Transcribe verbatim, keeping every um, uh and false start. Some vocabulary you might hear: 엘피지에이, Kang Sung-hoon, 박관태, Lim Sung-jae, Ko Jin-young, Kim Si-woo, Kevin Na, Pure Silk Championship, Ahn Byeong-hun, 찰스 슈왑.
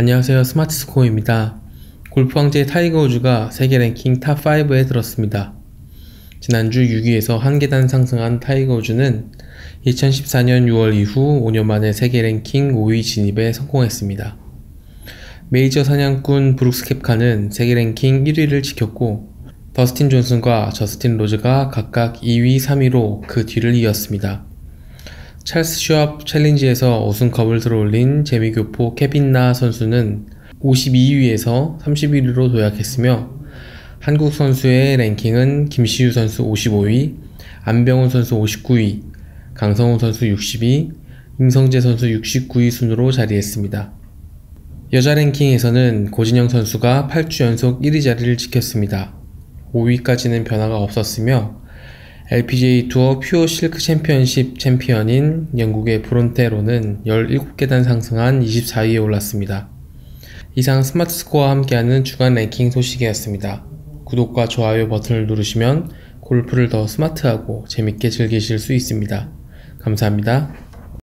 안녕하세요, 스마트스코어입니다. 골프왕제 타이거 우즈가 세계 랭킹 탑 파이브에 들었습니다. 지난주 육 위에서 한 계단 상승한 타이거 우즈는 이천십사 년 유월 이후 오 년 만에 세계 랭킹 오 위 진입에 성공했습니다. 메이저 사냥꾼 브룩스 캡카는 세계 랭킹 일 위를 지켰고 더스틴 존슨과 저스틴 로즈가 각각 이 위, 삼 위로 그 뒤를 이었습니다. 찰스 슈왑 챌린지에서 우승컵을 들어올린 재미교포 케빈 나 선수는 오십이 위에서 삼십일 위로 도약했으며 한국 선수의 랭킹은 김시우 선수 오십오 위, 안병훈 선수 오십구 위, 강성훈 선수 육십 위, 임성재 선수 육십구 위 순으로 자리했습니다. 여자 랭킹에서는 고진영 선수가 팔 주 연속 일 위 자리를 지켰습니다. 오 위까지는 변화가 없었으며 엘피지에이 투어 퓨어 실크 챔피언십 챔피언인 영국의 브론테로는 십칠 계단 상승한 이십사 위에 올랐습니다. 이상 스마트 스코어와 함께하는 주간 랭킹 소식이었습니다. 구독과 좋아요 버튼을 누르시면 골프를 더 스마트하고 재밌게 즐기실 수 있습니다. 감사합니다.